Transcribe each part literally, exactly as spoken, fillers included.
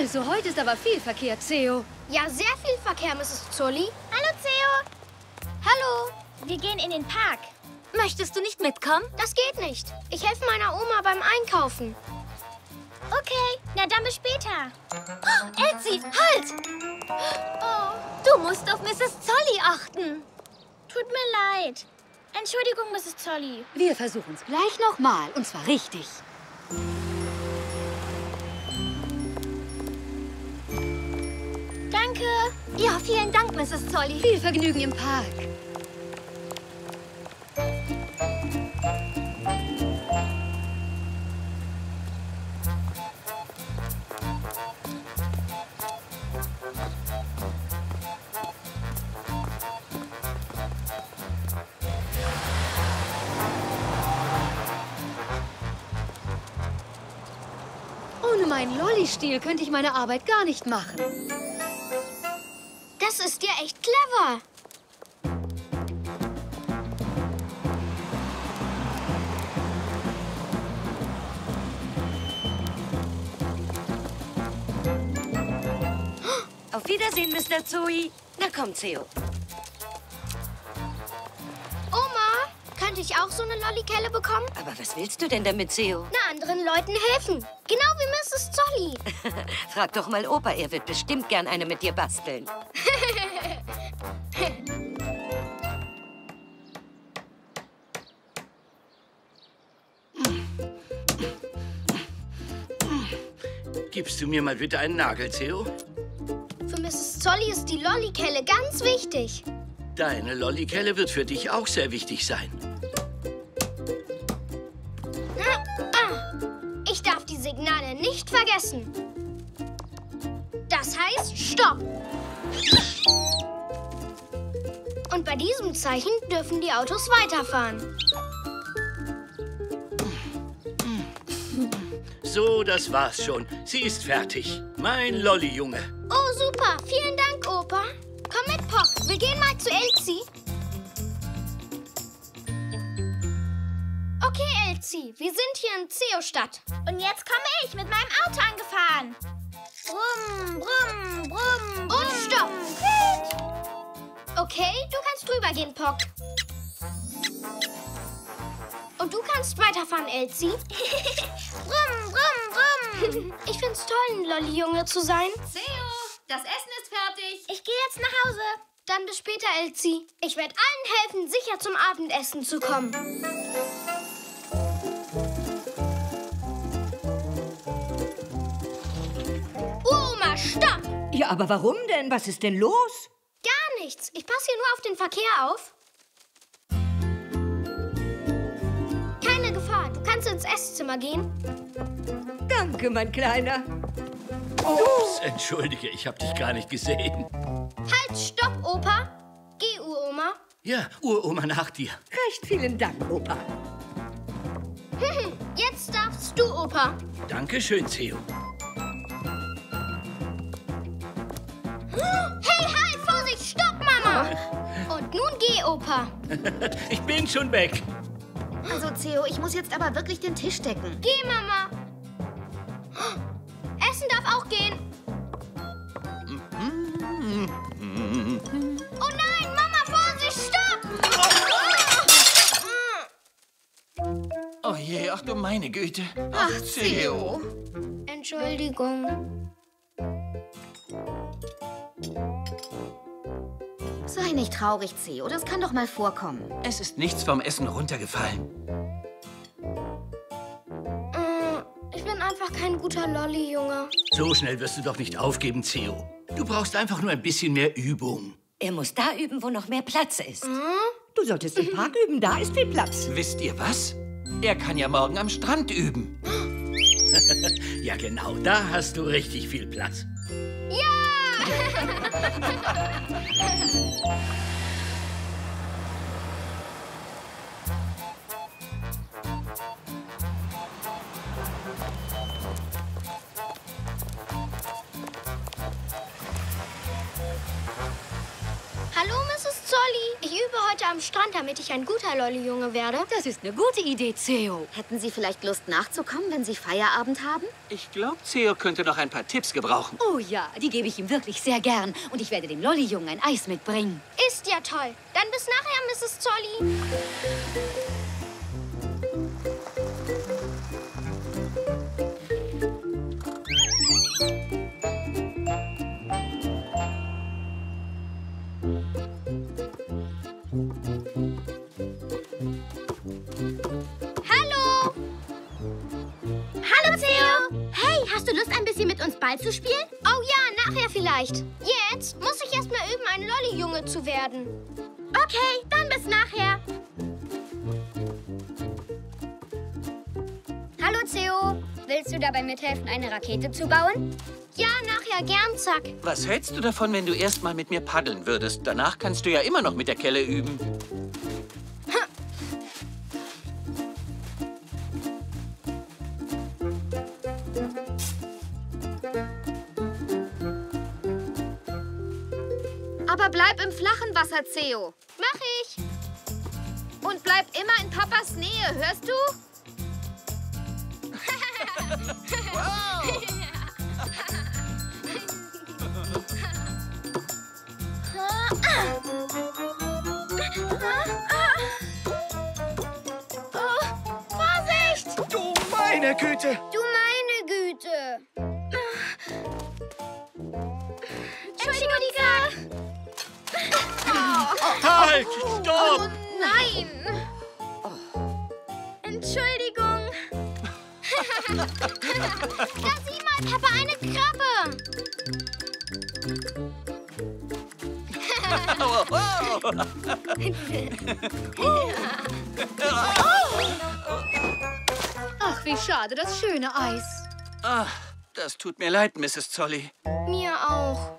Also, heute ist aber viel Verkehr, Theo. Ja, sehr viel Verkehr, Missus Zolly. Hallo, Theo. Hallo. Wir gehen in den Park. Möchtest du nicht mitkommen? Das geht nicht. Ich helfe meiner Oma beim Einkaufen. Okay, na dann bis später. Oh, Elsie, halt! Oh. Du musst auf Missus Zolly achten. Tut mir leid. Entschuldigung, Missus Zolly. Wir versuchen es gleich nochmal, und zwar richtig. Danke. Ja, vielen Dank, Missus Zolly. Viel Vergnügen im Park. Mein Lolli-Stiel könnte ich meine Arbeit gar nicht machen. Das ist ja echt clever. Auf Wiedersehen, Mister Tsui. Na komm, Theo. Oma, könnte ich auch so eine Lollikelle bekommen? Aber was willst du denn damit, Theo? Na, anderen Leuten helfen. Genau wie Missus Zolly. Frag doch mal Opa, er wird bestimmt gern eine mit dir basteln. Gibst du mir mal bitte einen Nagel, Theo? Für Missus Zolly ist die Lollikelle ganz wichtig. Deine Lollikelle wird für dich auch sehr wichtig sein. Signale nicht vergessen. Das heißt, stopp. Und bei diesem Zeichen dürfen die Autos weiterfahren. So, das war's schon. Sie ist fertig. Mein Lolli-Junge. Oh, super. Vielen Dank, Opa. Komm mit, Pock. Wir gehen mal zu Elsie. Okay, Elsie, wir sind hier in Zeo-Stadt. Und jetzt komme ich mit meinem Auto angefahren. Brumm, brumm, brumm, brumm. Und stopp. Okay, du kannst drüber gehen, Pock. Und du kannst weiterfahren, Elsie. Brumm, brumm, brumm. Ich find's toll, ein Lolli-Junge zu sein. Theo, das Essen ist fertig. Ich gehe jetzt nach Hause. Dann bis später, Elsie. Ich werde allen helfen, sicher zum Abendessen zu kommen. Stopp! Ja, aber warum denn? Was ist denn los? Gar nichts. Ich passe hier nur auf den Verkehr auf. Keine Gefahr. Du kannst ins Esszimmer gehen. Danke, mein Kleiner. Ups, entschuldige, ich habe dich gar nicht gesehen. Halt, stopp, Opa. Geh, Uroma. Ja, Uroma nach dir. Recht vielen Dank, Opa. Jetzt darfst du, Opa. Dankeschön, Theo. Hey, halt! Vorsicht! Stopp, Mama! Und nun geh, Opa. Ich bin schon weg. Also, Theo, ich muss jetzt aber wirklich den Tisch decken. Geh, Mama. Essen darf auch gehen. Oh nein, Mama, Vorsicht! Stopp! Oh je, ach du meine Güte. Ach, ach Theo. Entschuldigung. Sei nicht traurig, Theo. Das kann doch mal vorkommen. Es ist nichts vom Essen runtergefallen. Äh, ich bin einfach kein guter Lolli-Junge. So schnell wirst du doch nicht aufgeben, Theo. Du brauchst einfach nur ein bisschen mehr Übung. Er muss da üben, wo noch mehr Platz ist. Mhm. Du solltest im Park üben, da ist viel Platz. Wisst ihr was? Er kann ja morgen am Strand üben. Ja, genau, da hast du richtig viel Platz. Hallo, Missus Zolly. Ich übe heute am Strand, damit ich ein guter Lolli-Junge werde? Das ist eine gute Idee, Theo. Hätten Sie vielleicht Lust nachzukommen, wenn Sie Feierabend haben? Ich glaube, Theo könnte noch ein paar Tipps gebrauchen. Oh ja, die gebe ich ihm wirklich sehr gern. Und ich werde dem Lolli-Jungen ein Eis mitbringen. Ist ja toll. Dann bis nachher, Misses Zolly. Mit uns Ball zu spielen? Oh ja, nachher vielleicht. Jetzt muss ich erst mal üben, ein Lolli-Junge zu werden. Okay, dann bis nachher. Hallo, Theo. Willst du dabei mithelfen, eine Rakete zu bauen? Ja, nachher gern, Zack. Was hältst du davon, wenn du erst mal mit mir paddeln würdest? Danach kannst du ja immer noch mit der Kelle üben. Bleib im flachen Wasser, Theo. Mach ich. Und bleib immer in Papas Nähe, hörst du? Oh, Vorsicht! Du meine Güte! Du meine Güte! Entschuldige! Halt! Stopp! Oh nein! Entschuldigung! Da sieh mal, Papa, eine Krabbe! Ach, wie schade, das schöne Eis. Ach, das tut mir leid, Misses Zolly. Mir auch.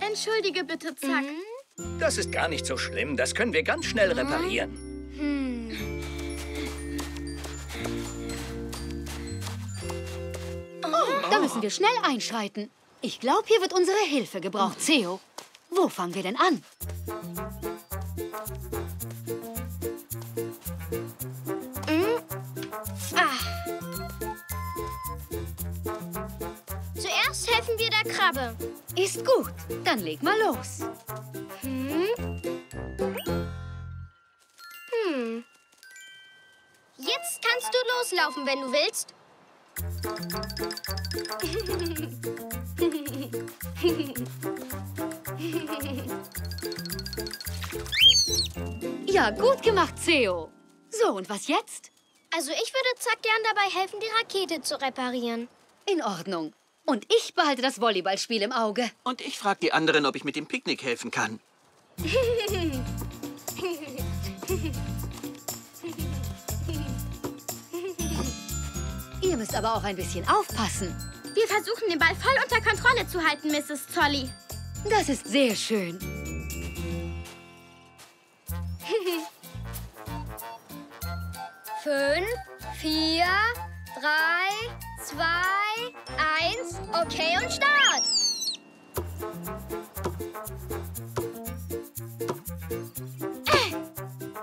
Entschuldige bitte, Zack. Mhm. Das ist gar nicht so schlimm. Das können wir ganz schnell mhm. reparieren. Hm. Oh, oh. Da müssen wir schnell einschreiten. Ich glaube, hier wird unsere Hilfe gebraucht, Theo. Wo fangen wir denn an? Mhm. Ah. Zuerst helfen wir der Krabbe. Ist gut. Dann leg mal los. Hm. Hm. Jetzt kannst du loslaufen, wenn du willst. Ja, gut gemacht, Theo. So, und was jetzt? Also, ich würde Zack gern dabei helfen, die Rakete zu reparieren. In Ordnung. Und ich behalte das Volleyballspiel im Auge. Und ich frage die anderen, ob ich mit dem Picknick helfen kann. Ihr müsst aber auch ein bisschen aufpassen. Wir versuchen, den Ball voll unter Kontrolle zu halten, Misses Zolly. Das ist sehr schön. Fünf, vier... Drei, zwei, eins, okay und Start! Äh.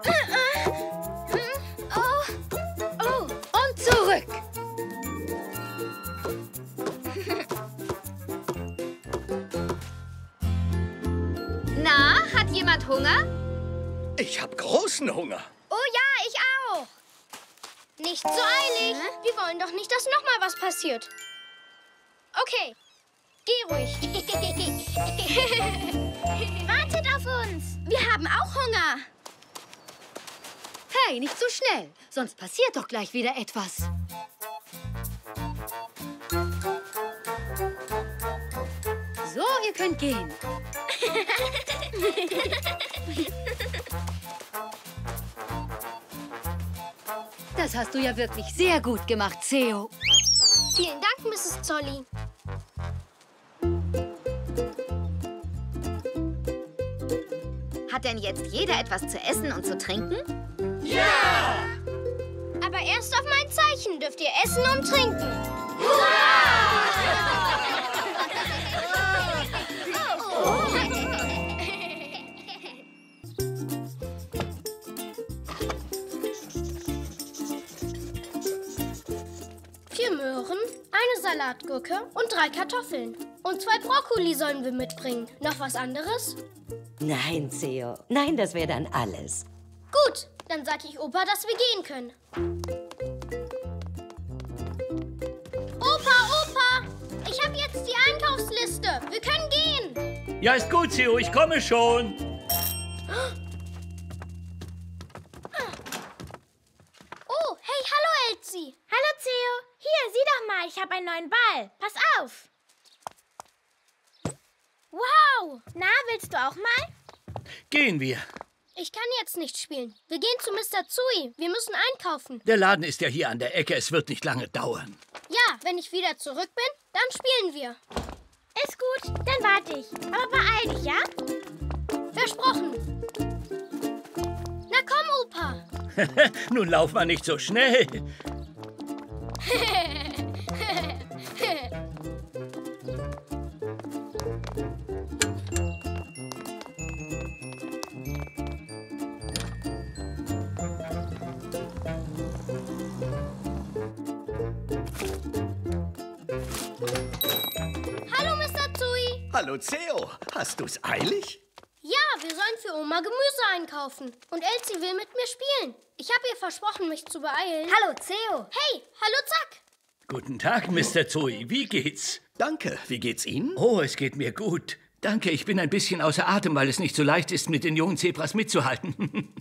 Äh, äh. Oh. Oh. Und zurück! Na, hat jemand Hunger? Ich habe großen Hunger. Oh ja, ich auch. Nicht so eilig. Wir wollen doch nicht, dass nochmal was passiert. Okay, geh ruhig. Wartet auf uns. Wir haben auch Hunger. Hey, nicht so schnell. Sonst passiert doch gleich wieder etwas. So, ihr könnt gehen. Das hast du ja wirklich sehr gut gemacht, Theo. Vielen Dank, Misses Zolly. Hat denn jetzt jeder etwas zu essen und zu trinken? Ja! Aber erst auf mein Zeichen dürft ihr essen und trinken. Hurra! Oh. Salatgurke und drei Kartoffeln. Und zwei Brokkoli sollen wir mitbringen. Noch was anderes? Nein, Theo. Nein, das wäre dann alles. Gut, dann sag ich Opa, dass wir gehen können. Opa, Opa! Ich habe jetzt die Einkaufsliste. Wir können gehen. Ja, ist gut, Theo. Ich komme schon. Oh, hey, hallo, Elsie. Hallo, Theo. Hier, sieh doch mal. Ich habe einen neuen Ball. Pass auf. Wow! Na, willst du auch mal? Gehen wir. Ich kann jetzt nicht spielen. Wir gehen zu Mister Tsui. Wir müssen einkaufen. Der Laden ist ja hier an der Ecke. Es wird nicht lange dauern. Ja, wenn ich wieder zurück bin, dann spielen wir. Ist gut, dann warte ich. Aber beeil dich, ja? Versprochen. Na komm, Opa. Nun lauf mal nicht so schnell. Hallo, Theo. Hast du's eilig? Ja, wir sollen für Oma Gemüse einkaufen. Und Elsie will mit mir spielen. Ich habe ihr versprochen, mich zu beeilen. Hallo, Theo. Hey, hallo, Zack. Guten Tag, Mister Zoe. Wie geht's? Danke. Wie geht's Ihnen? Oh, es geht mir gut. Danke, ich bin ein bisschen außer Atem, weil es nicht so leicht ist, mit den jungen Zebras mitzuhalten.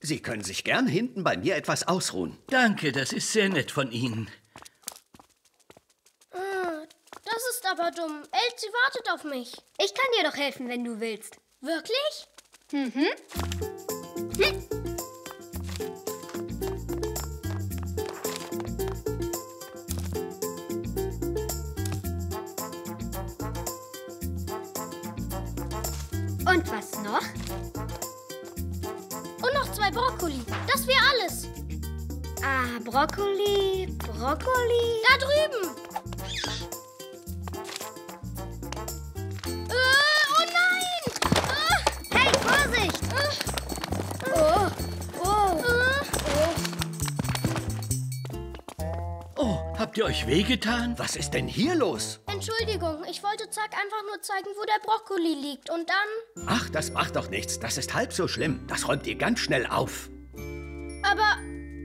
Sie können sich gern hinten bei mir etwas ausruhen. Danke, das ist sehr nett von Ihnen. Das ist aber dumm. Elsie wartet auf mich. Ich kann dir doch helfen, wenn du willst. Wirklich? Mhm. Hm. Und was noch? Und noch zwei Brokkoli. Das wäre alles. Ah, Brokkoli, Brokkoli. Da drüben. Habt ihr euch wehgetan? Was ist denn hier los? Entschuldigung, ich wollte Zack einfach nur zeigen, wo der Brokkoli liegt und dann... Ach, das macht doch nichts. Das ist halb so schlimm. Das räumt ihr ganz schnell auf. Aber...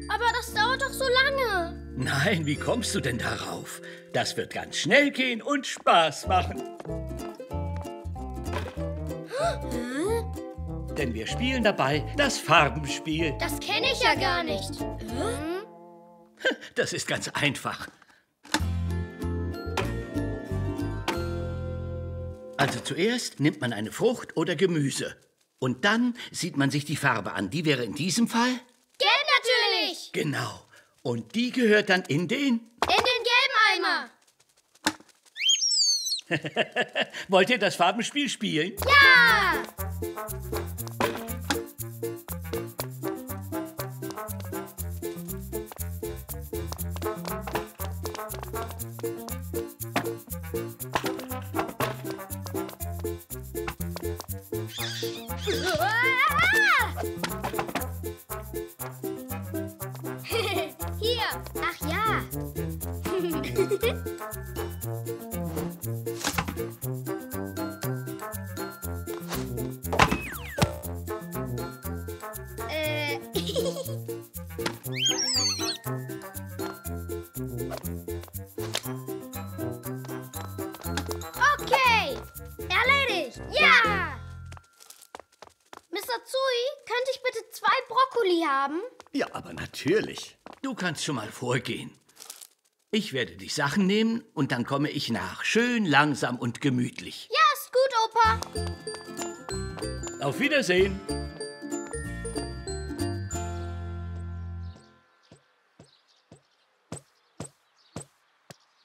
aber das dauert doch so lange. Nein, wie kommst du denn darauf? Das wird ganz schnell gehen und Spaß machen. Hm? Denn wir spielen dabei das Farbenspiel. Das kenne ich ja gar nicht. Hm? Das ist ganz einfach. Also zuerst nimmt man eine Frucht oder Gemüse. Und dann sieht man sich die Farbe an. Die wäre in diesem Fall? Gelb natürlich! Genau. Und die gehört dann in den? In den gelben Eimer. Wollt ihr das Farbenspiel spielen? Ja! Natürlich. Du kannst schon mal vorgehen. Ich werde die Sachen nehmen und dann komme ich nach. Schön langsam und gemütlich. Ja, ist gut, Opa. Auf Wiedersehen.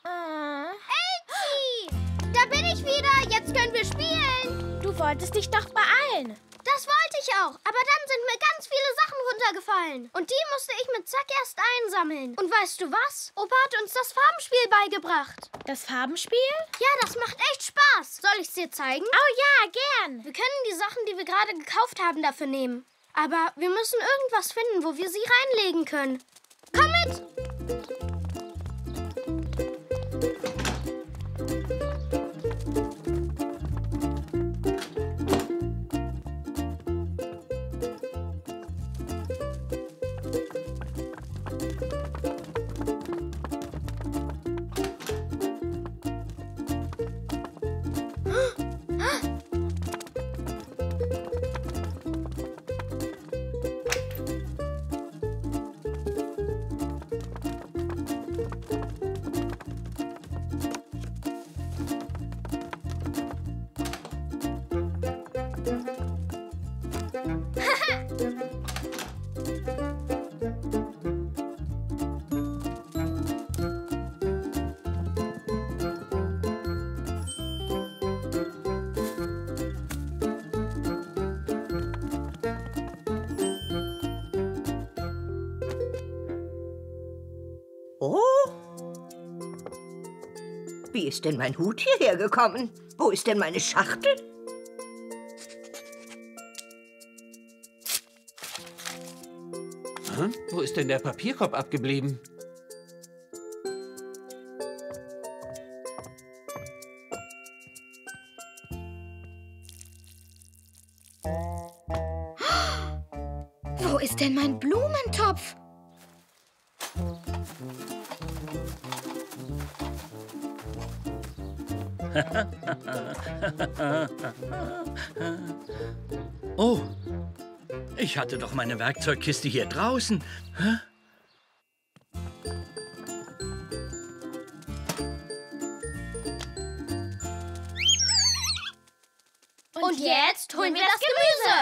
Äh. Elsie! Da bin ich wieder. Jetzt können wir spielen. Du wolltest dich doch beeilen. Das wollte ich auch, aber dann sind mir ganz viele Sachen runtergefallen. Und die musste ich mit Zack erst einsammeln. Und weißt du was? Opa hat uns das Farbenspiel beigebracht. Das Farbenspiel? Ja, das macht echt Spaß. Soll ich es dir zeigen? Oh ja, gern. Wir können die Sachen, die wir gerade gekauft haben, dafür nehmen. Aber wir müssen irgendwas finden, wo wir sie reinlegen können. Komm mit! Oh? Wie ist denn mein Hut hierher gekommen? Wo ist denn meine Schachtel? Hm? Wo ist denn der Papierkorb abgeblieben? Wo ist denn mein Blumentopf? Oh, ich hatte doch meine Werkzeugkiste hier draußen. Hä? Und jetzt holen wir das Gemüse.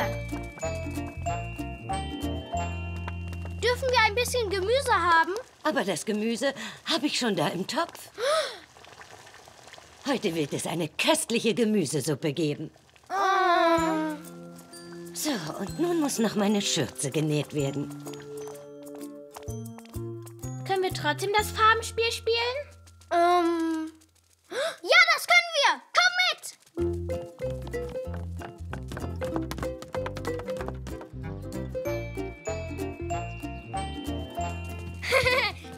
Dürfen wir ein bisschen Gemüse haben? Aber das Gemüse habe ich schon da im Topf. Heute wird es eine köstliche Gemüsesuppe geben. Oh. So, und nun muss noch meine Schürze genäht werden. Können wir trotzdem das Farbenspiel spielen? Ähm. Ja, das können wir! Komm mit!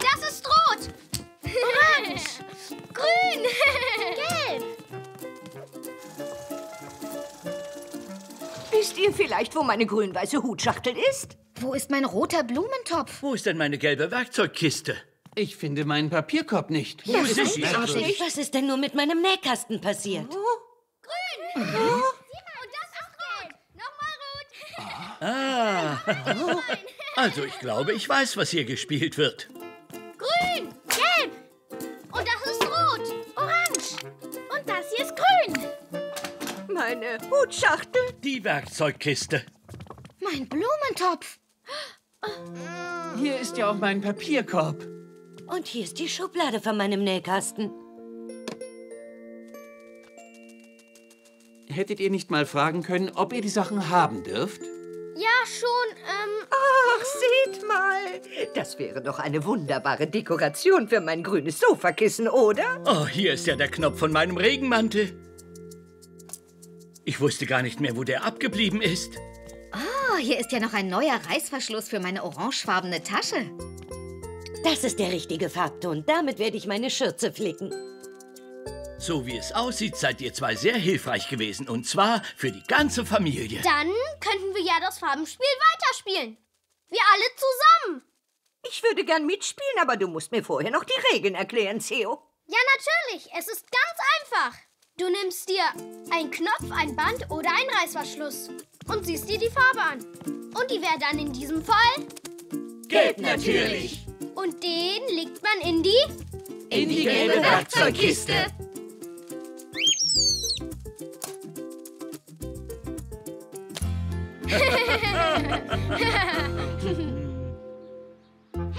Das ist rot! Orange! Grün! Gelb! Wisst ihr vielleicht, wo meine grün-weiße Hutschachtel ist? Wo ist mein roter Blumentopf? Wo ist denn meine gelbe Werkzeugkiste? Ich finde meinen Papierkorb nicht. Ja, ist ist ich nicht. Was ist denn nur mit meinem Nähkasten passiert? Oh. Grün! Mhm. Oh. Und das ist rot! Nochmal rot! Ah. Oh. Also, ich glaube, ich weiß, was hier gespielt wird. Grün! Gelb! Und das ist rot! Orange! Und das hier ist grün! Meine Hutschachtel. Die Werkzeugkiste. Mein Blumentopf. Hier ist ja auch mein Papierkorb. Und hier ist die Schublade von meinem Nähkasten. Hättet ihr nicht mal fragen können, ob ihr die Sachen haben dürft? Ja, schon, ähm... Ach, seht mal. Das wäre doch eine wunderbare Dekoration für mein grünes Sofakissen, oder? Oh, hier ist ja der Knopf von meinem Regenmantel. Ich wusste gar nicht mehr, wo der abgeblieben ist. Oh, hier ist ja noch ein neuer Reißverschluss für meine orangefarbene Tasche. Das ist der richtige Farbton. Damit werde ich meine Schürze flicken. So wie es aussieht, seid ihr zwei sehr hilfreich gewesen. Und zwar für die ganze Familie. Dann könnten wir ja das Farbenspiel weiterspielen. Wir alle zusammen. Ich würde gern mitspielen, aber du musst mir vorher noch die Regeln erklären, Theo. Ja, natürlich. Es ist ganz einfach. Du nimmst dir einen Knopf, ein Band oder einen Reißverschluss und siehst dir die Farbe an. Und die wäre dann in diesem Fall... Gelb natürlich. Und den legt man in die... In die gelbe Werkzeugkiste.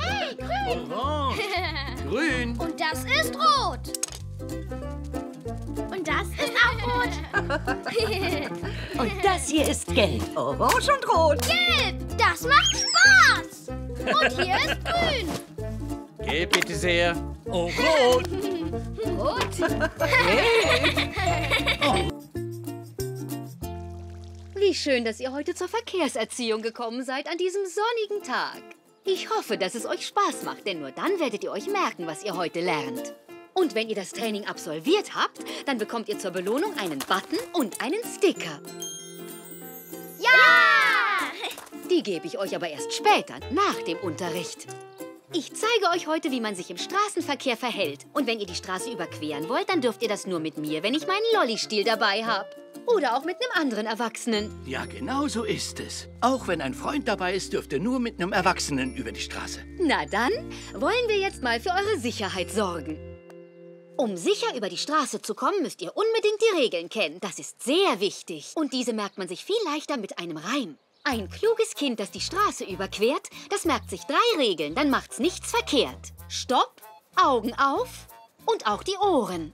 Hey, grün. Orange. Grün. Und das ist rot. Und das ist auch rot. Und das hier ist gelb. Orange und rot. Gelb, das macht Spaß. Und hier ist grün. Gelb bitte sehr. Oh, rot. Rot. Oh. Wie schön, dass ihr heute zur Verkehrserziehung gekommen seid an diesem sonnigen Tag. Ich hoffe, dass es euch Spaß macht, denn nur dann werdet ihr euch merken, was ihr heute lernt. Und wenn ihr das Training absolviert habt, dann bekommt ihr zur Belohnung einen Button und einen Sticker. Ja! Die gebe ich euch aber erst später, nach dem Unterricht. Ich zeige euch heute, wie man sich im Straßenverkehr verhält. Und wenn ihr die Straße überqueren wollt, dann dürft ihr das nur mit mir, wenn ich meinen Lolli-Stiel dabei habe. Oder auch mit einem anderen Erwachsenen. Ja, genau so ist es. Auch wenn ein Freund dabei ist, dürft ihr nur mit einem Erwachsenen über die Straße. Na dann, wollen wir jetzt mal für eure Sicherheit sorgen. Um sicher über die Straße zu kommen, müsst ihr unbedingt die Regeln kennen. Das ist sehr wichtig. Und diese merkt man sich viel leichter mit einem Reim. Ein kluges Kind, das die Straße überquert, das merkt sich drei Regeln, dann macht's nichts verkehrt. Stopp, Augen auf und auch die Ohren.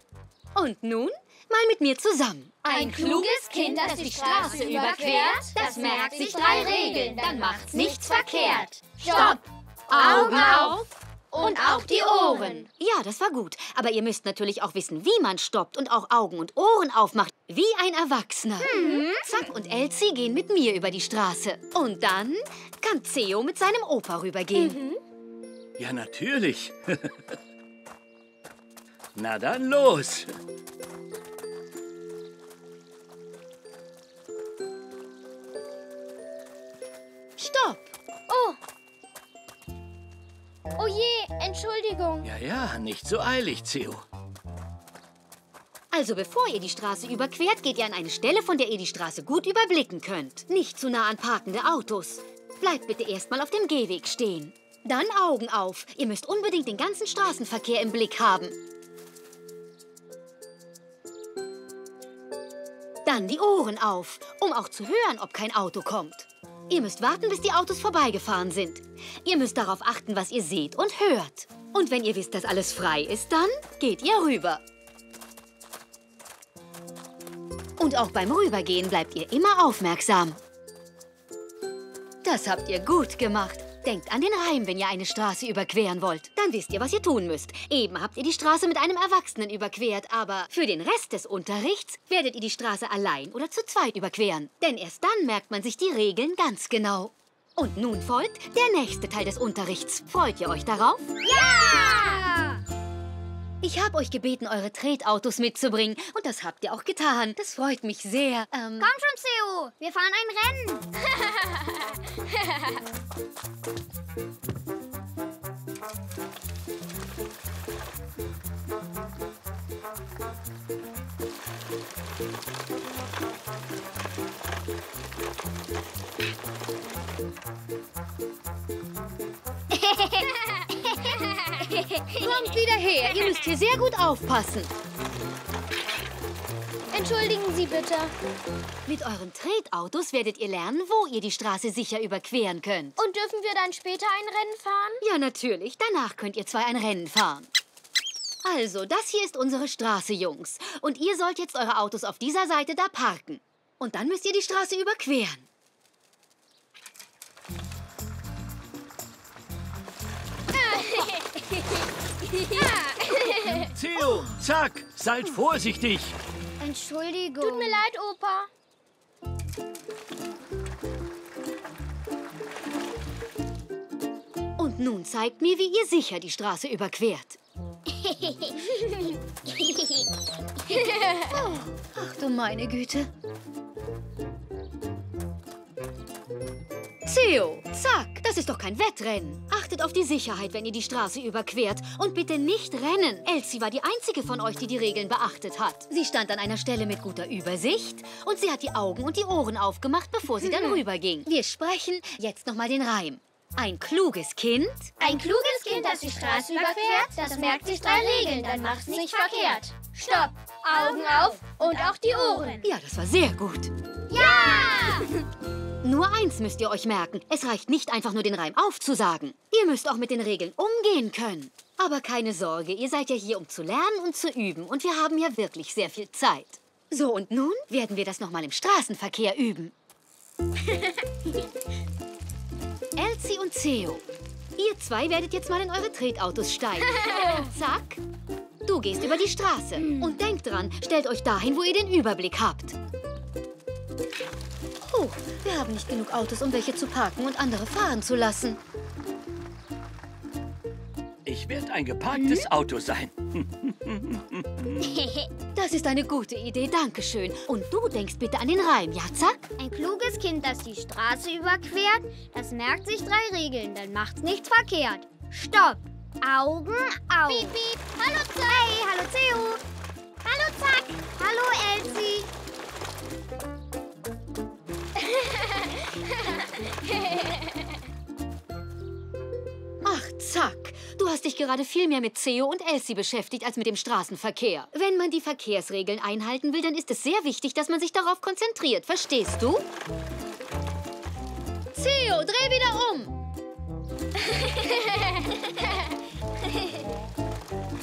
Und nun mal mit mir zusammen. Ein kluges Kind, das die Straße überquert, das merkt sich drei Regeln, dann macht's nichts verkehrt. Stopp, Augen auf und und auch die Ohren. Ja, das war gut. Aber ihr müsst natürlich auch wissen, wie man stoppt und auch Augen und Ohren aufmacht. Wie ein Erwachsener. Hm. Zack und Elsie gehen mit mir über die Straße. Und dann kann Theo mit seinem Opa rübergehen. Mhm. Ja, natürlich. Na dann los. Stopp. Oh. Oh je, Entschuldigung. Ja, ja, nicht so eilig, Theo. Also bevor ihr die Straße überquert, geht ihr an eine Stelle, von der ihr die Straße gut überblicken könnt. Nicht zu nah an parkende Autos. Bleibt bitte erstmal auf dem Gehweg stehen. Dann Augen auf. Ihr müsst unbedingt den ganzen Straßenverkehr im Blick haben. Dann die Ohren auf, um auch zu hören, ob kein Auto kommt. Ihr müsst warten, bis die Autos vorbeigefahren sind. Ihr müsst darauf achten, was ihr seht und hört. Und wenn ihr wisst, dass alles frei ist, dann geht ihr rüber. Und auch beim Rübergehen bleibt ihr immer aufmerksam. Das habt ihr gut gemacht. Denkt an den Reim, wenn ihr eine Straße überqueren wollt. Dann wisst ihr, was ihr tun müsst. Eben habt ihr die Straße mit einem Erwachsenen überquert, aber für den Rest des Unterrichts werdet ihr die Straße allein oder zu zweit überqueren. Denn erst dann merkt man sich die Regeln ganz genau. Und nun folgt der nächste Teil des Unterrichts. Freut ihr euch darauf? Ja! Ich habe euch gebeten, eure Tretautos mitzubringen. Und das habt ihr auch getan. Das freut mich sehr. Ähm... Komm schon, Theo. Wir fahren ein Rennen. Kommt wieder her, ihr müsst hier sehr gut aufpassen. Entschuldigen Sie bitte. Mit euren Tretautos werdet ihr lernen, wo ihr die Straße sicher überqueren könnt. Und dürfen wir dann später ein Rennen fahren? Ja, natürlich. Danach könnt ihr zwei ein Rennen fahren. Also, das hier ist unsere Straße, Jungs. Und ihr sollt jetzt eure Autos auf dieser Seite da parken. Und dann müsst ihr die Straße überqueren. Theo, Zack, seid vorsichtig. Entschuldigung. Tut mir leid, Opa. Und nun zeigt mir, wie ihr sicher die Straße überquert. Oh, ach du meine Güte. Theo, Zack, das ist doch kein Wettrennen. Achtet auf die Sicherheit, wenn ihr die Straße überquert. Und bitte nicht rennen. Elsie war die einzige von euch, die die Regeln beachtet hat. Sie stand an einer Stelle mit guter Übersicht und sie hat die Augen und die Ohren aufgemacht, bevor sie dann rüberging. Wir sprechen jetzt nochmal den Reim. Ein kluges Kind. Ein kluges Kind, das die Straße überquert, das merkt sich drei Regeln, dann macht's nicht verkehrt. Stopp, Augen auf und auch die Ohren. Ja, das war sehr gut. Ja! Nur eins müsst ihr euch merken. Es reicht nicht einfach nur den Reim aufzusagen. Ihr müsst auch mit den Regeln umgehen können. Aber keine Sorge, ihr seid ja hier, um zu lernen und zu üben. Und wir haben ja wirklich sehr viel Zeit. So, und nun werden wir das nochmal im Straßenverkehr üben. Elsie und Theo, ihr zwei werdet jetzt mal in eure Tretautos steigen. Zack, du gehst über die Straße. Und denkt dran, stellt euch dahin, wo ihr den Überblick habt. Oh, wir haben nicht genug Autos, um welche zu parken und andere fahren zu lassen. Ich werde ein geparktes hm? Auto sein. Das ist eine gute Idee, danke schön. Und du denkst bitte an den Reim, ja, Zack? Ein kluges Kind, das die Straße überquert, das merkt sich drei Regeln, dann macht's nichts verkehrt. Stopp, Augen auf. Piep, piep. Hallo, Zack. Hey, hallo, Theo. Hallo, Zack. Hallo, Elsie. Ach, Zack, du hast dich gerade viel mehr mit Theo und Elsie beschäftigt als mit dem Straßenverkehr. Wenn man die Verkehrsregeln einhalten will, dann ist es sehr wichtig, dass man sich darauf konzentriert. Verstehst du? Theo, dreh wieder um!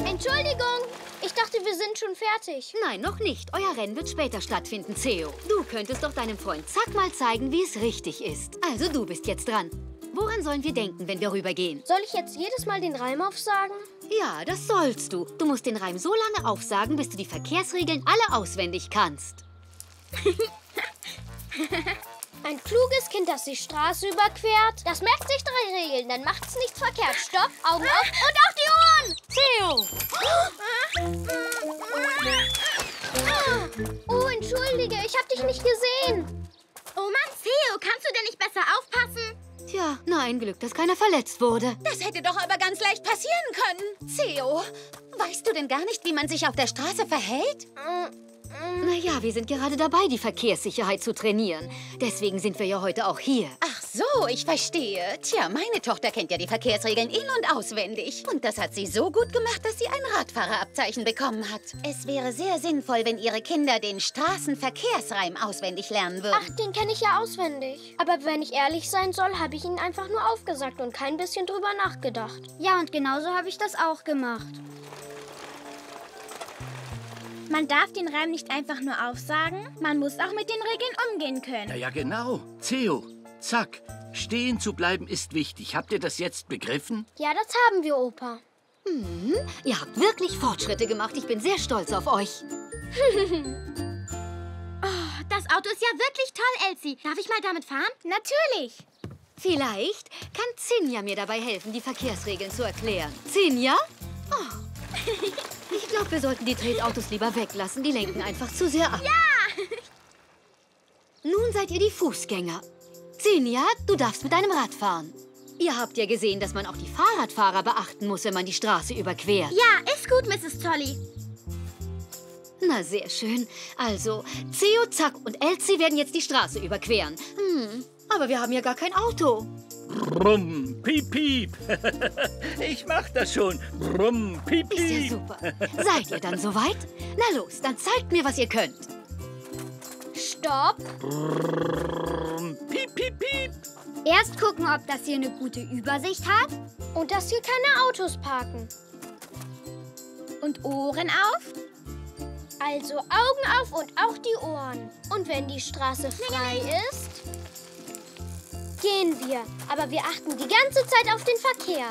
Entschuldigung! Ich dachte, wir sind schon fertig. Nein, noch nicht. Euer Rennen wird später stattfinden, Theo. Du könntest doch deinem Freund Zack mal zeigen, wie es richtig ist. Also du bist jetzt dran. Woran sollen wir denken, wenn wir rübergehen? Soll ich jetzt jedes Mal den Reim aufsagen? Ja, das sollst du. Du musst den Reim so lange aufsagen, bis du die Verkehrsregeln alle auswendig kannst. Ein kluges Kind, das die Straße überquert. Das merkt sich drei Regeln, dann macht's nichts verkehrt. Stopp, Augen auf und auf die Ohren! Theo! Oh, entschuldige, ich hab dich nicht gesehen. Oh Mann, Theo, kannst du denn nicht besser aufpassen? Tja, na ein Glück, dass keiner verletzt wurde. Das hätte doch aber ganz leicht passieren können. Theo, weißt du denn gar nicht, wie man sich auf der Straße verhält? Mm. Na ja, wir sind gerade dabei, die Verkehrssicherheit zu trainieren. Deswegen sind wir ja heute auch hier. Ach so, ich verstehe. Tja, meine Tochter kennt ja die Verkehrsregeln in- und auswendig. Und das hat sie so gut gemacht, dass sie ein Radfahrerabzeichen bekommen hat. Es wäre sehr sinnvoll, wenn ihre Kinder den Straßenverkehrsreim auswendig lernen würden. Ach, den kenne ich ja auswendig. Aber wenn ich ehrlich sein soll, habe ich ihn einfach nur aufgesagt und kein bisschen drüber nachgedacht. Ja, und genauso habe ich das auch gemacht. Man darf den Reim nicht einfach nur aufsagen, man muss auch mit den Regeln umgehen können. Ja, ja, genau. Theo, zack, stehen zu bleiben ist wichtig. Habt ihr das jetzt begriffen? Ja, das haben wir, Opa. Mhm. Ihr habt wirklich Fortschritte gemacht. Ich bin sehr stolz auf euch. Oh, das Auto ist ja wirklich toll, Elsie. Darf ich mal damit fahren? Natürlich. Vielleicht kann Zinja mir dabei helfen, die Verkehrsregeln zu erklären. Zinja? Oh. Ich glaube, wir sollten die Tretautos lieber weglassen. Die lenken einfach zu sehr ab. Ja! Nun seid ihr die Fußgänger. Zinja, du darfst mit deinem Rad fahren. Ihr habt ja gesehen, dass man auch die Fahrradfahrer beachten muss, wenn man die Straße überquert. Ja, ist gut, Misses Zolly. Na, sehr schön. Also, Zeo, Zack und Elsie werden jetzt die Straße überqueren. Hm, aber wir haben ja gar kein Auto. Brumm, piep, piep. Ich mach das schon. Brumm, piep, piep. Ist ja super. Seid ihr dann soweit? Na los, dann zeigt mir, was ihr könnt. Stopp. Brumm, piep, piep, piep. Erst gucken, ob das hier eine gute Übersicht hat. Und dass hier keine Autos parken. Und Ohren auf. Also Augen auf und auch die Ohren. Und wenn die Straße frei ist, gehen wir, aber wir achten die ganze Zeit auf den Verkehr.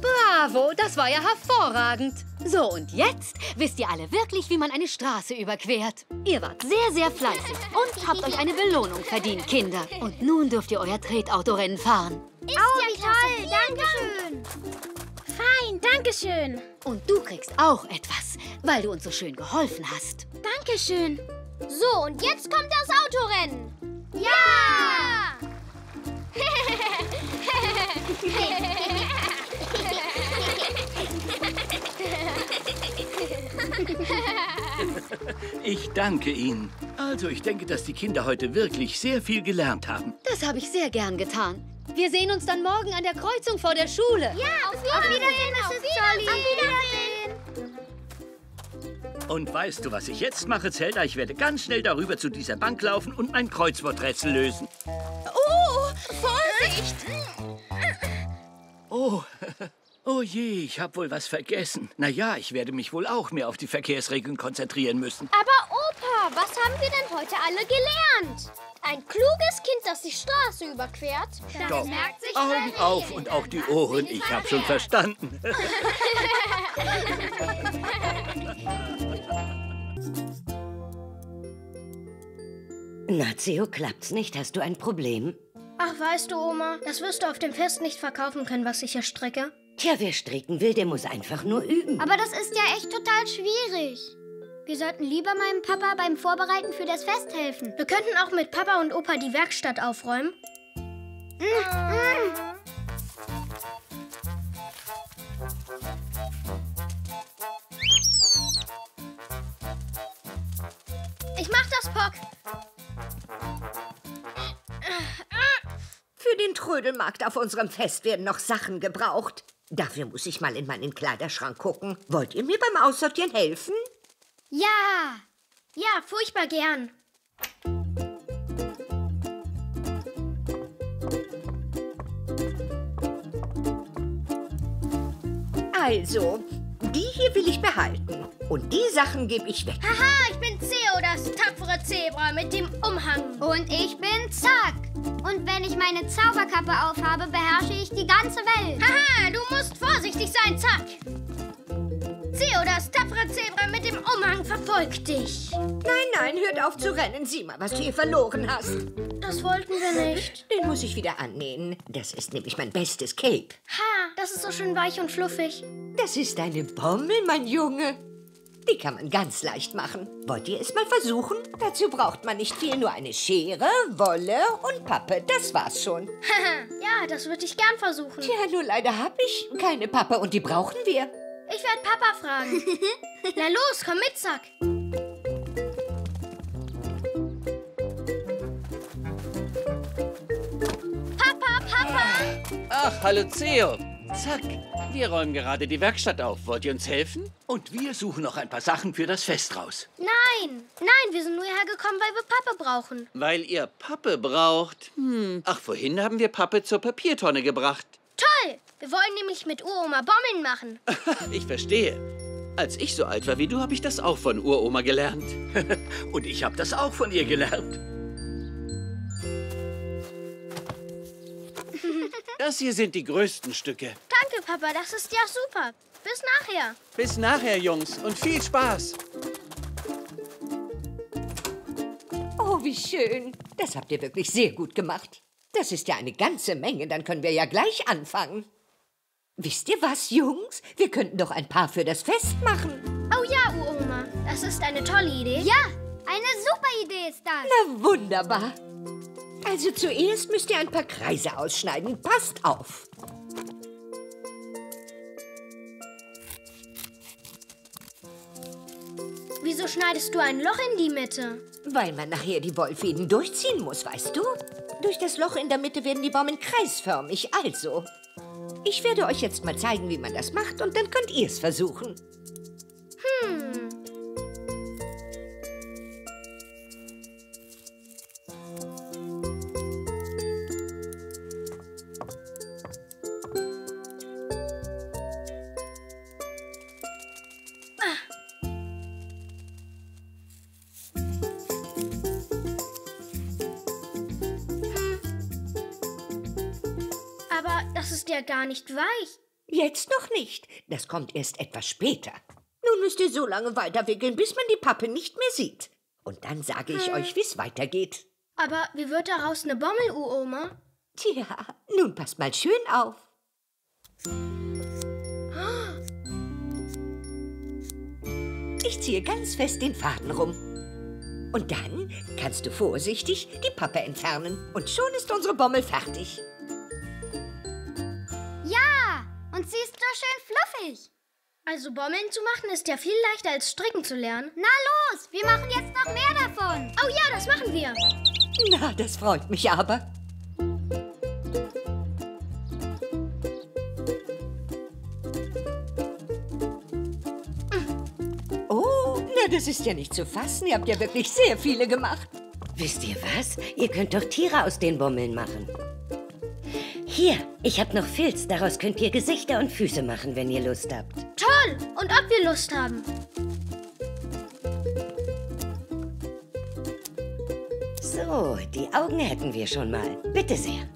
Bravo, das war ja hervorragend. So, und jetzt wisst ihr alle wirklich, wie man eine Straße überquert. Ihr wart sehr, sehr fleißig und habt euch eine Belohnung verdient, Kinder. Und nun dürft ihr euer Tretautorennen fahren. Ist ja toll, danke schön. Fein, danke schön. Und du kriegst auch etwas, weil du uns so schön geholfen hast. Danke schön. So, und jetzt kommt das Autorennen. Ja! Ich danke Ihnen. Also, ich denke, dass die Kinder heute wirklich sehr viel gelernt haben. Das habe ich sehr gern getan. Wir sehen uns dann morgen an der Kreuzung vor der Schule. Ja, auf Wiedersehen, auf Wiedersehen, auf Wiedersehen. Auf Wiedersehen. Und weißt du, was ich jetzt mache, Zelda? Ich werde ganz schnell darüber zu dieser Bank laufen und mein Kreuzworträtsel lösen. Oh, Vorsicht! Oh, oh je, ich habe wohl was vergessen. Na ja, ich werde mich wohl auch mehr auf die Verkehrsregeln konzentrieren müssen. Aber Opa, was haben wir denn heute alle gelernt? Ein kluges Kind, das die Straße überquert. Das Doch. merkt sich Augen auf und auch die Ohren. Ich habe schon verstanden. Na, Zeo, klappt's nicht? Hast du ein Problem? Ach, weißt du, Oma, das wirst du auf dem Fest nicht verkaufen können, was ich hier stricke. Tja, wer stricken will, der muss einfach nur üben. Aber das ist ja echt total schwierig. Wir sollten lieber meinem Papa beim Vorbereiten für das Fest helfen. Wir könnten auch mit Papa und Opa die Werkstatt aufräumen. Mm, mm. Ich mach das, Pock. Für den Trödelmarkt auf unserem Fest werden noch Sachen gebraucht. Dafür muss ich mal in meinen Kleiderschrank gucken. Wollt ihr mir beim Aussortieren helfen? Ja! Ja, furchtbar gern. Also, die hier will ich behalten. Und die Sachen gebe ich weg. Haha, ich bin Zeo, das tapfere Zebra mit dem Umhang. Und ich bin Zack. Und wenn ich meine Zauberkappe aufhabe, beherrsche ich die ganze Welt. Haha, du musst vorsichtig sein, Zack. Zeo, das tapfere Zebra mit dem Umhang verfolgt dich. Nein, nein, hört auf zu rennen. Sieh mal, was du hier verloren hast. Das wollten wir nicht. Den muss ich wieder annähen. Das ist nämlich mein bestes Cape. Ha, das ist so schön weich und fluffig. Das ist eine Bommel, mein Junge. Die kann man ganz leicht machen. Wollt ihr es mal versuchen? Dazu braucht man nicht viel, nur eine Schere, Wolle und Pappe. Das war's schon. Ja, das würde ich gern versuchen. Tja, nur leider habe ich keine Pappe und die brauchen wir. Ich werde Papa fragen. Na los, komm mit, Zack. Papa, Papa! Ach, hallo Zeo. Zack, wir räumen gerade die Werkstatt auf. Wollt ihr uns helfen? Und wir suchen noch ein paar Sachen für das Fest raus. Nein, nein, wir sind nur hierher gekommen, weil wir Pappe brauchen. Weil ihr Pappe braucht? Hm. Ach, vorhin haben wir Pappe zur Papiertonne gebracht. Toll, wir wollen nämlich mit Uroma Bommeln machen. Ich verstehe. Als ich so alt war wie du, habe ich das auch von Uroma gelernt. Und ich habe das auch von ihr gelernt. Das hier sind die größten Stücke. Danke, Papa, das ist ja super. Bis nachher. Bis nachher, Jungs, und viel Spaß. Oh, wie schön. Das habt ihr wirklich sehr gut gemacht. Das ist ja eine ganze Menge, dann können wir ja gleich anfangen. Wisst ihr was, Jungs? Wir könnten doch ein paar für das Fest machen. Oh ja, Uroma, das ist eine tolle Idee. Ja, eine super Idee ist das. Na, wunderbar. Also zuerst müsst ihr ein paar Kreise ausschneiden. Passt auf. Wieso schneidest du ein Loch in die Mitte? Weil man nachher die Wollfäden durchziehen muss, weißt du? Durch das Loch in der Mitte werden die Bommeln kreisförmig, also. Ich werde euch jetzt mal zeigen, wie man das macht, und dann könnt ihr es versuchen. Hm. Gar nicht weich. Jetzt noch nicht. Das kommt erst etwas später. Nun müsst ihr so lange weiterwickeln, bis man die Pappe nicht mehr sieht. Und dann sage ich hm. euch, wie es weitergeht. Aber wie wird daraus eine Bommel, Uroma? Tja, nun passt mal schön auf. Ich ziehe ganz fest den Faden rum. Und dann kannst du vorsichtig die Pappe entfernen. Und schon ist unsere Bommel fertig. Und sie ist so schön fluffig. Also Bommeln zu machen ist ja viel leichter als stricken zu lernen. Na los, wir machen jetzt noch mehr davon. Oh ja, das machen wir. Na, das freut mich aber. Mhm. Oh, na, das ist ja nicht zu fassen. Ihr habt ja wirklich sehr viele gemacht. Wisst ihr was? Ihr könnt doch Tiere aus den Bommeln machen. Hier, ich habe noch Filz. Daraus könnt ihr Gesichter und Füße machen, wenn ihr Lust habt. Toll! Und ob wir Lust haben. So, die Augen hätten wir schon mal. Bitte sehr.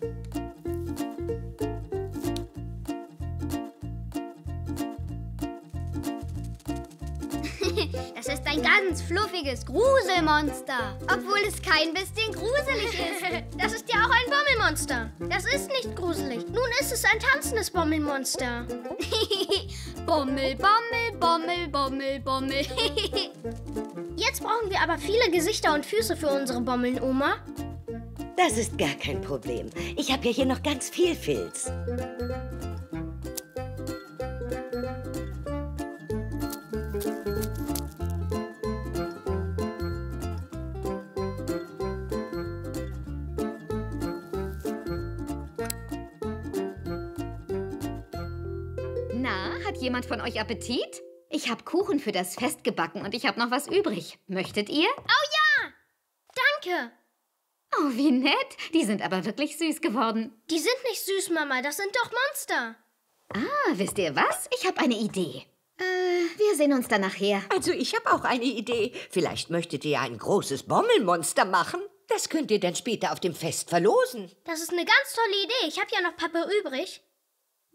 Das ist ein ganz fluffiges Gruselmonster. Obwohl es kein bisschen gruselig ist. Das ist ja auch ein Bommelmonster. Das ist nicht gruselig. Nun ist es ein tanzendes Bommelmonster. Bommel, Bommel, Bommel, Bommel, Bommel. Jetzt brauchen wir aber viele Gesichter und Füße für unsere Bommeln, Oma. Das ist gar kein Problem. Ich habe ja hier noch ganz viel Filz. Jemand von euch Appetit? Ich habe Kuchen für das Fest gebacken und ich habe noch was übrig. Möchtet ihr? Oh ja! Danke! Oh, wie nett. Die sind aber wirklich süß geworden. Die sind nicht süß, Mama. Das sind doch Monster. Ah, wisst ihr was? Ich habe eine Idee. Äh, wir sehen uns dann nachher. Also ich habe auch eine Idee. Vielleicht möchtet ihr ja ein großes Bommelmonster machen. Das könnt ihr dann später auf dem Fest verlosen. Das ist eine ganz tolle Idee. Ich habe ja noch Pappe übrig.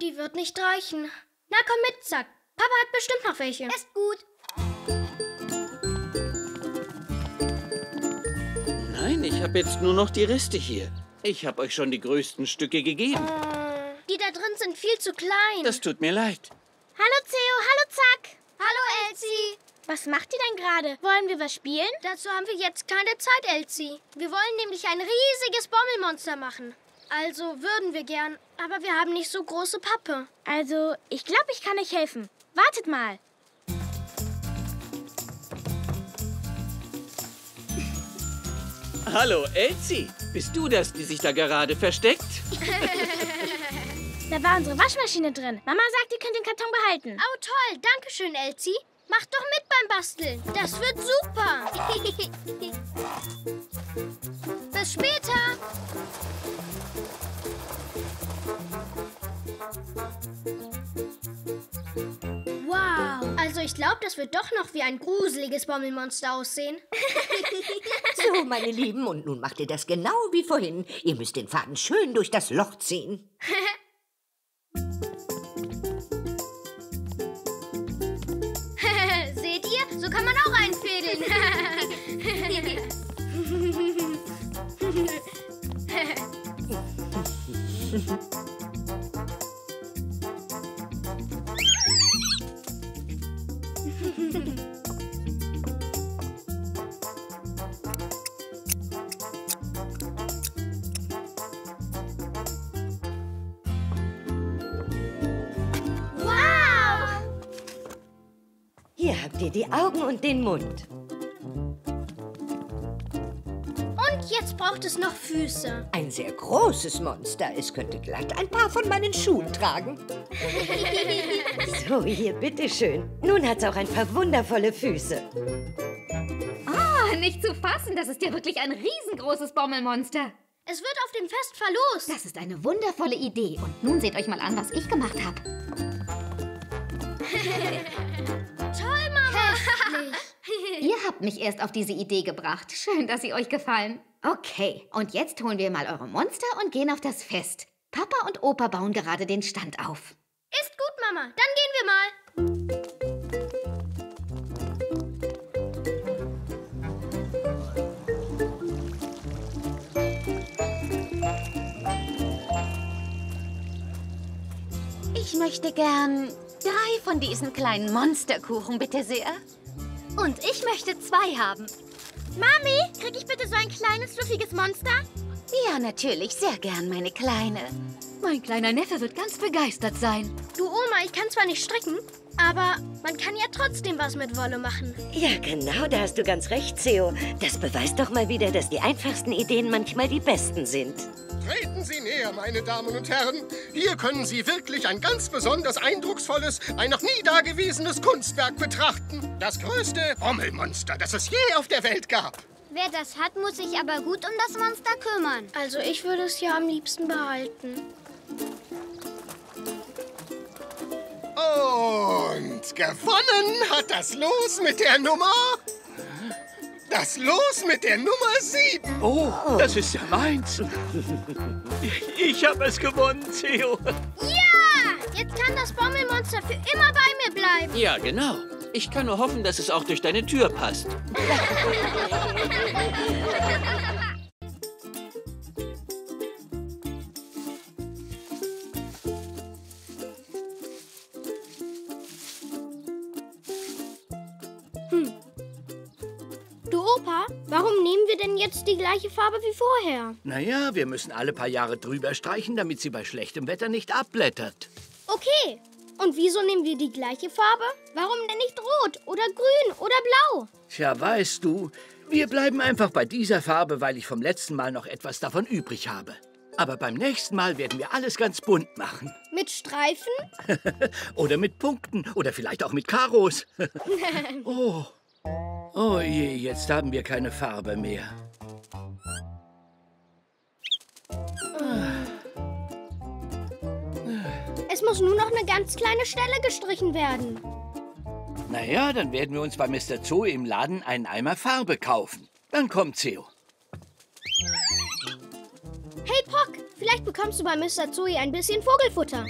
Die wird nicht reichen. Na, komm mit, Zack. Papa hat bestimmt noch welche. Ist gut. Nein, ich habe jetzt nur noch die Reste hier. Ich habe euch schon die größten Stücke gegeben. Die da drin sind viel zu klein. Das tut mir leid. Hallo, Theo. Hallo, Zack. Hallo, Elsie. Was macht ihr denn gerade? Wollen wir was spielen? Dazu haben wir jetzt keine Zeit, Elsie. Wir wollen nämlich ein riesiges Bommelmonster machen. Also würden wir gern, aber wir haben nicht so große Pappe. Also, ich glaube, ich kann euch helfen. Wartet mal. Hallo, Elsie. Bist du das, die sich da gerade versteckt? Da war unsere Waschmaschine drin. Mama sagt, ihr könnt den Karton behalten. Oh, toll. Dankeschön, Elsie. Mach doch mit beim Basteln. Das wird super. Bis später. Wow. Also ich glaube, das wird doch noch wie ein gruseliges Bommelmonster aussehen. So, meine Lieben. Und nun macht ihr das genau wie vorhin. Ihr müsst den Faden schön durch das Loch ziehen. Kann man auch einfädeln. Die Augen und den Mund. Und jetzt braucht es noch Füße. Ein sehr großes Monster. Es könnte glatt ein paar von meinen Schuhen tragen. So, hier, bitteschön. Nun hat es auch ein paar wundervolle Füße. Ah, nicht zu fassen. Das ist ja wirklich ein riesengroßes Bommelmonster. Es wird auf dem Fest verlost. Das ist eine wundervolle Idee. Und nun seht euch mal an, was ich gemacht habe. Toll, Mama! Ihr habt mich erst auf diese Idee gebracht. Schön, dass sie euch gefallen. Okay, und jetzt holen wir mal eure Monster und gehen auf das Fest. Papa und Opa bauen gerade den Stand auf. Ist gut, Mama. Dann gehen wir mal. Ich möchte gern... Drei von diesen kleinen Monsterkuchen, bitte sehr. Und ich möchte zwei haben. Mami, krieg ich bitte so ein kleines, fluffiges Monster? Ja, natürlich. Sehr gern, meine Kleine. Mein kleiner Neffe wird ganz begeistert sein. Du, Oma, ich kann zwar nicht stricken, aber man kann ja trotzdem was mit Wolle machen. Ja, genau, da hast du ganz recht, Theo. Das beweist doch mal wieder, dass die einfachsten Ideen manchmal die besten sind. Treten Sie näher, meine Damen und Herren. Hier können Sie wirklich ein ganz besonders eindrucksvolles, ein noch nie dagewesenes Kunstwerk betrachten. Das größte Bommelmonster, das es je auf der Welt gab. Wer das hat, muss sich aber gut um das Monster kümmern. Also ich würde es ja am liebsten behalten. Und gewonnen hat das Los mit der Nummer... Das Los mit der Nummer sieben. Oh, das ist ja meins. Ich habe es gewonnen, Theo. Ja, jetzt kann das Bommelmonster für immer bei mir bleiben. Ja, genau. Ich kann nur hoffen, dass es auch durch deine Tür passt. Warum nehmen wir denn jetzt die gleiche Farbe wie vorher? Naja, wir müssen alle paar Jahre drüber streichen, damit sie bei schlechtem Wetter nicht abblättert. Okay. Und wieso nehmen wir die gleiche Farbe? Warum denn nicht rot oder grün oder blau? Tja, weißt du, wir bleiben einfach bei dieser Farbe, weil ich vom letzten Mal noch etwas davon übrig habe. Aber beim nächsten Mal werden wir alles ganz bunt machen. Mit Streifen? Oder mit Punkten. Oder vielleicht auch mit Karos. Oh. Oh je, jetzt haben wir keine Farbe mehr. Es muss nur noch eine ganz kleine Stelle gestrichen werden. Na ja, dann werden wir uns bei Mister Zoe im Laden einen Eimer Farbe kaufen. Dann kommt Theo. Vielleicht bekommst du bei Mister Tsui ein bisschen Vogelfutter.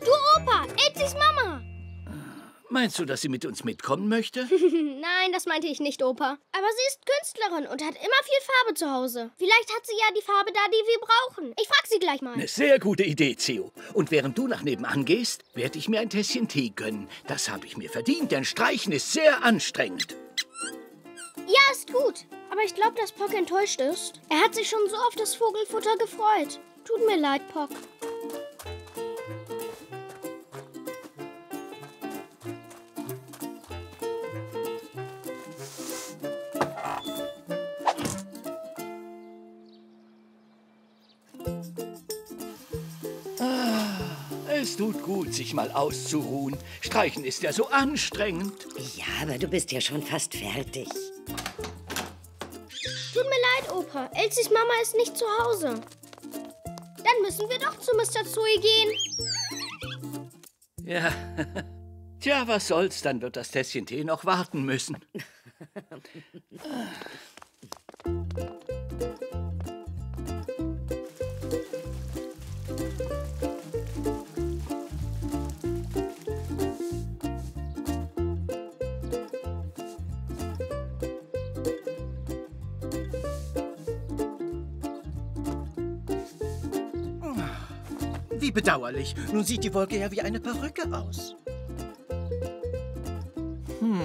Du Opa, Elsies Mama. Meinst du, dass sie mit uns mitkommen möchte? Nein, das meinte ich nicht, Opa. Aber sie ist Künstlerin und hat immer viel Farbe zu Hause. Vielleicht hat sie ja die Farbe da, die wir brauchen. Ich frage sie gleich mal. Eine sehr gute Idee, Theo. Und während du nach nebenan gehst, werde ich mir ein Tässchen Tee gönnen. Das habe ich mir verdient, denn Streichen ist sehr anstrengend. Ja, ist gut. Aber ich glaube, dass Pock enttäuscht ist. Er hat sich schon so auf das Vogelfutter gefreut. Tut mir leid, Pock. Es tut gut, sich mal auszuruhen. Streichen ist ja so anstrengend. Ja, aber du bist ja schon fast fertig. Tut mir leid, Opa. Elsies Mama ist nicht zu Hause. Dann müssen wir doch zu Mister Zoe gehen. Ja. Tja, was soll's, dann wird das Tässchen Tee noch warten müssen. Wie bedauerlich. Nun sieht die Wolke ja wie eine Perücke aus. Hm.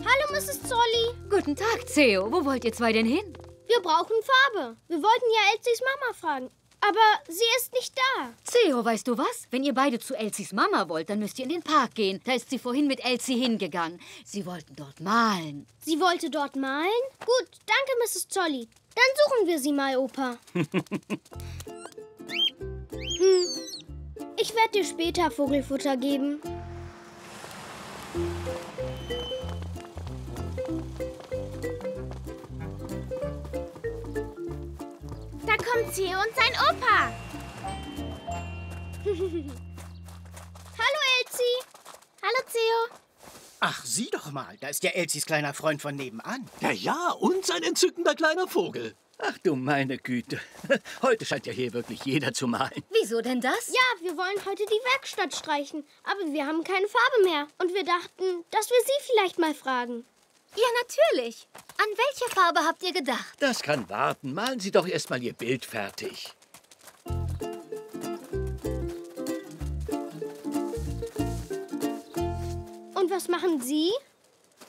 Hallo, Misses Zolly. Guten Tag, Theo. Wo wollt ihr zwei denn hin? Wir brauchen Farbe. Wir wollten ja Elsies Mama fragen. Aber sie ist nicht da. Theo, weißt du was? Wenn ihr beide zu Elsies Mama wollt, dann müsst ihr in den Park gehen. Da ist sie vorhin mit Elsie hingegangen. Sie wollten dort malen. Sie wollte dort malen? Gut, danke, Misses Zolly. Dann suchen wir sie mal, Opa. Hm. Ich werde dir später Vogelfutter geben. Kommt Theo und sein Opa. Hallo, Elsie. Hallo, Theo. Ach, sieh doch mal. Da ist ja Elsies kleiner Freund von nebenan. Ja, ja, und sein entzückender kleiner Vogel. Ach du meine Güte. Heute scheint ja hier wirklich jeder zu malen. Wieso denn das? Ja, wir wollen heute die Werkstatt streichen. Aber wir haben keine Farbe mehr. Und wir dachten, dass wir sie vielleicht mal fragen. Ja, natürlich. An welche Farbe habt ihr gedacht? Das kann warten. Malen Sie doch erst mal Ihr Bild fertig. Und was machen Sie?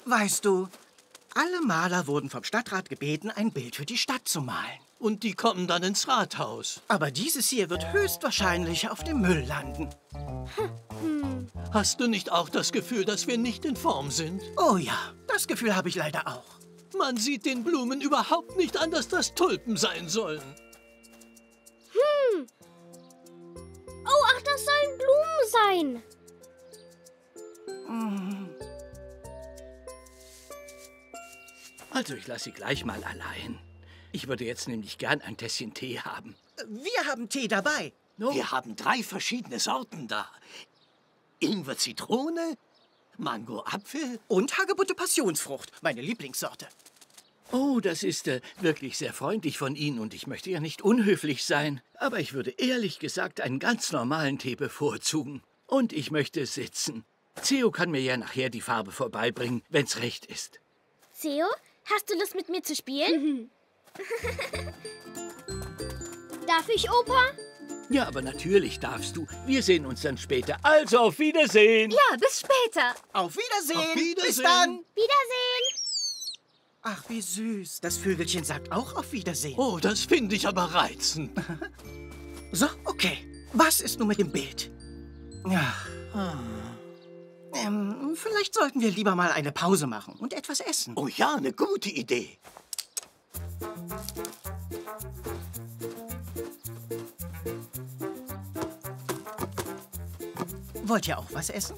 Weißt du, alle Maler wurden vom Stadtrat gebeten, ein Bild für die Stadt zu malen. Und die kommen dann ins Rathaus. Aber dieses hier wird höchstwahrscheinlich auf dem Müll landen. Hm. Hast du nicht auch das Gefühl, dass wir nicht in Form sind? Oh ja, das Gefühl habe ich leider auch. Man sieht den Blumen überhaupt nicht an, dass das Tulpen sein sollen. Hm. Oh, ach, das sollen Blumen sein. Hm. Also, ich lasse sie gleich mal allein. Ich würde jetzt nämlich gern ein Tässchen Tee haben. Wir haben Tee dabei. No? Wir haben drei verschiedene Sorten da. Ingwer Zitrone, Mango Apfel und Hagebutte Passionsfrucht, meine Lieblingssorte. Oh, das ist äh, wirklich sehr freundlich von Ihnen und ich möchte ja nicht unhöflich sein. Aber ich würde ehrlich gesagt einen ganz normalen Tee bevorzugen. Und ich möchte sitzen. Theo kann mir ja nachher die Farbe vorbeibringen, wenn's recht ist. Theo, hast du Lust mit mir zu spielen? Mhm. Darf ich, Opa? Ja, aber natürlich darfst du. Wir sehen uns dann später. Also, auf Wiedersehen. Ja, bis später. Auf Wiedersehen. Auf Wiedersehen. Bis dann. Wiedersehen. Ach, wie süß. Das Vögelchen sagt auch auf Wiedersehen. Oh, das finde ich aber reizend. So, okay. Was ist nun mit dem Bild? Ach, hm. ähm, vielleicht sollten wir lieber mal eine Pause machen und etwas essen. Oh ja, eine gute Idee. Wollt ihr auch was essen?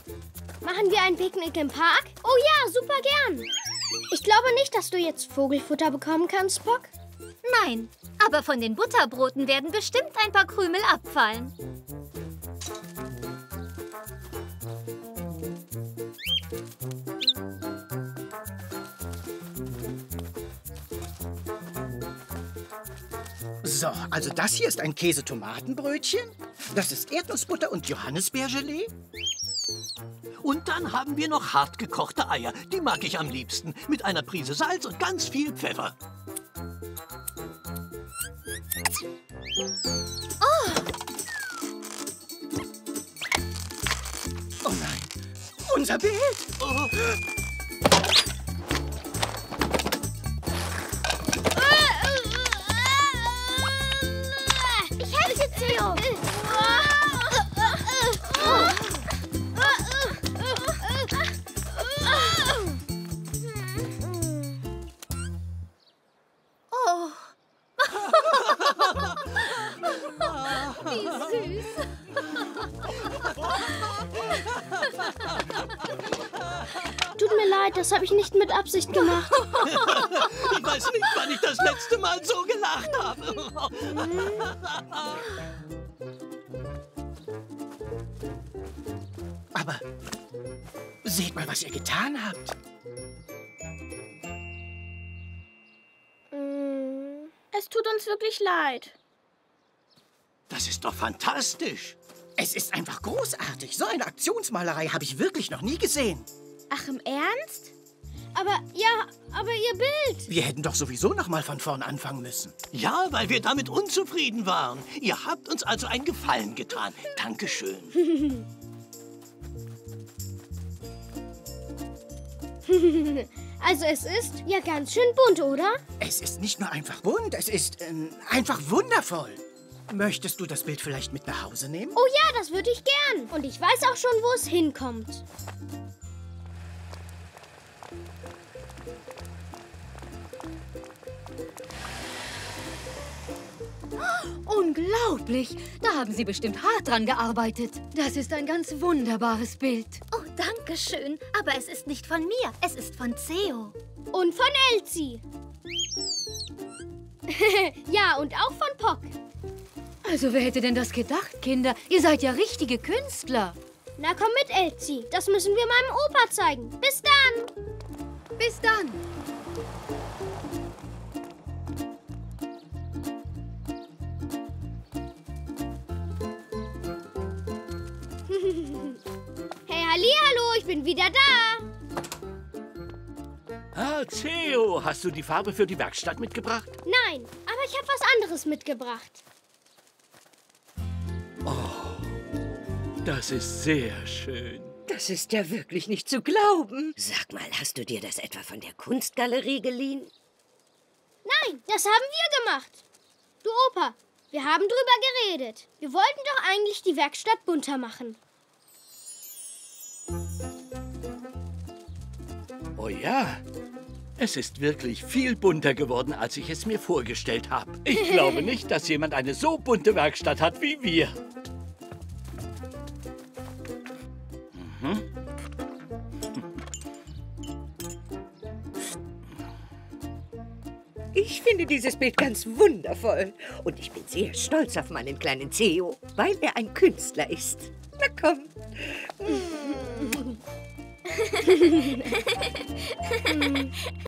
Machen wir ein Picknick im Park? Oh ja, super gern. Ich glaube nicht, dass du jetzt Vogelfutter bekommen kannst, Pock. Nein, Aber von den Butterbroten werden bestimmt ein paar Krümel abfallen. So, also das hier ist ein Käse-Tomatenbrötchen. Das ist Erdnussbutter und Johannisbeergelee. Und dann haben wir noch hart gekochte Eier. Die mag ich am liebsten. Mit einer Prise Salz und ganz viel Pfeffer. Oh, oh nein, unser Bild! Oh. Ich helfe Theo! Das habe ich nicht mit Absicht gemacht. Ich weiß nicht, wann ich das letzte Mal so gelacht habe. Aber seht mal, was ihr getan habt. Es tut uns wirklich leid. Das ist doch fantastisch. Es ist einfach großartig. So eine Aktionsmalerei habe ich wirklich noch nie gesehen. Ach, im Ernst? Aber, ja, aber ihr Bild. Wir hätten doch sowieso noch mal von vorn anfangen müssen. Ja, weil wir damit unzufrieden waren. Ihr habt uns also einen Gefallen getan. Dankeschön. Also es ist ja ganz schön bunt, oder? Es ist nicht nur einfach bunt, es ist äh, einfach wundervoll. Möchtest du das Bild vielleicht mit nach Hause nehmen? Oh ja, das würde ich gern. Und ich weiß auch schon, wo es hinkommt. Unglaublich! Da haben Sie bestimmt hart dran gearbeitet. Das ist ein ganz wunderbares Bild. Oh, danke schön. Aber es ist nicht von mir, es ist von Theo. Und von Elsie. Ja, und auch von Pock. Also, wer hätte denn das gedacht, Kinder? Ihr seid ja richtige Künstler. Na komm mit, Elsie. Das müssen wir meinem Opa zeigen. Bis dann! Bis dann! Hey, hallihallo, ich bin wieder da. Ah, Theo, hast du die Farbe für die Werkstatt mitgebracht? Nein, aber ich habe was anderes mitgebracht. Oh, das ist sehr schön. Das ist ja wirklich nicht zu glauben. Sag mal, hast du dir das etwa von der Kunstgalerie geliehen? Nein, das haben wir gemacht. Du Opa, wir haben drüber geredet. Wir wollten doch eigentlich die Werkstatt bunter machen. Oh ja, es ist wirklich viel bunter geworden, als ich es mir vorgestellt habe. Ich glaube nicht, dass jemand eine so bunte Werkstatt hat wie wir. Mhm. Ich finde dieses Bild ganz wundervoll. Und ich bin sehr stolz auf meinen kleinen Theo, weil er ein Künstler ist. Na komm. Mm.